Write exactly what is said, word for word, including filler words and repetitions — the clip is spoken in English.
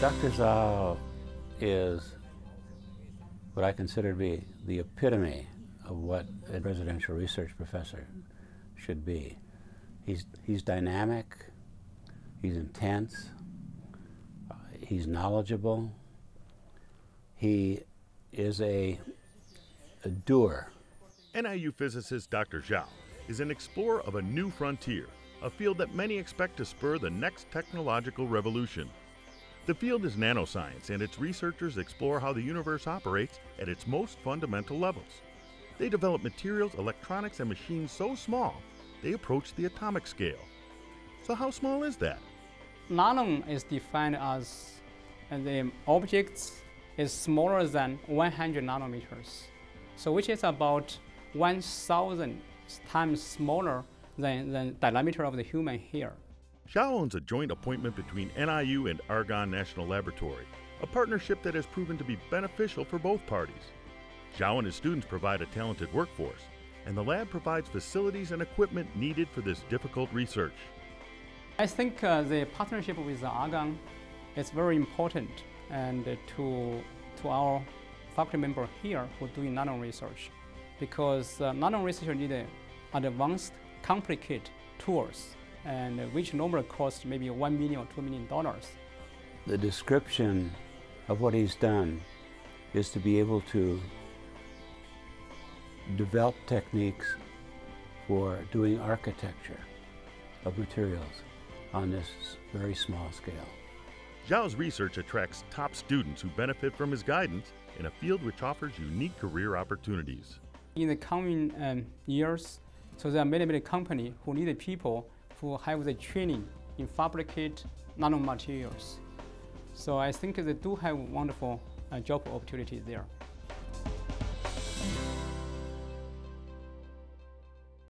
Doctor Xiao is what I consider to be the epitome of what a residential research professor should be. He's, he's dynamic, he's intense, uh, he's knowledgeable, he is a, a doer. N I U physicist Doctor Xiao is an explorer of a new frontier, a field that many expect to spur the next technological revolution. The field is nanoscience, and its researchers explore how the universe operates at its most fundamental levels. They develop materials, electronics, and machines so small, they approach the atomic scale. So how small is that? Nanom is defined as the object is smaller than one hundred nanometers, so which is about one thousand times smaller than the diameter of the human hair. Xiao owns a joint appointment between N I U and Argonne National Laboratory, a partnership that has proven to be beneficial for both parties. Xiao and his students provide a talented workforce, and the lab provides facilities and equipment needed for this difficult research. I think uh, the partnership with Argonne is very important and uh, to, to our faculty member here who are doing nano research, because uh, nano research needs advanced, complicated tools, and which normally cost maybe one million dollars or two million dollars. The description of what he's done is to be able to develop techniques for doing architecture of materials on this very small scale. Xiao's research attracts top students who benefit from his guidance in a field which offers unique career opportunities. In the coming um, years, so there are many, many companies who need people who have the training in fabricate nanomaterials. So I think they do have wonderful uh, job opportunities there.